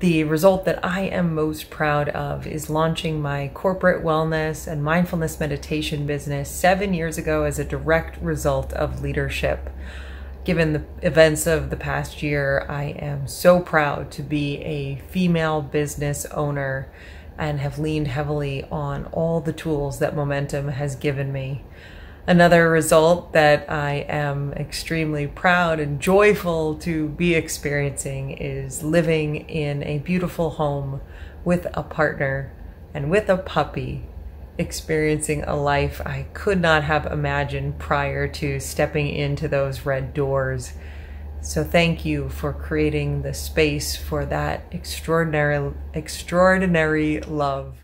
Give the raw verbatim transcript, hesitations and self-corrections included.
The result that I am most proud of is launching my corporate wellness and mindfulness meditation business seven years ago as a direct result of leadership. Given the events of the past year, I am so proud to be a female business owner and have leaned heavily on all the tools that Momentum has given me. Another result that I am extremely proud and joyful to be experiencing is living in a beautiful home with a partner and with a puppy, experiencing a life I could not have imagined prior to stepping into those red doors. So thank you for creating the space for that extraordinary, extraordinary love.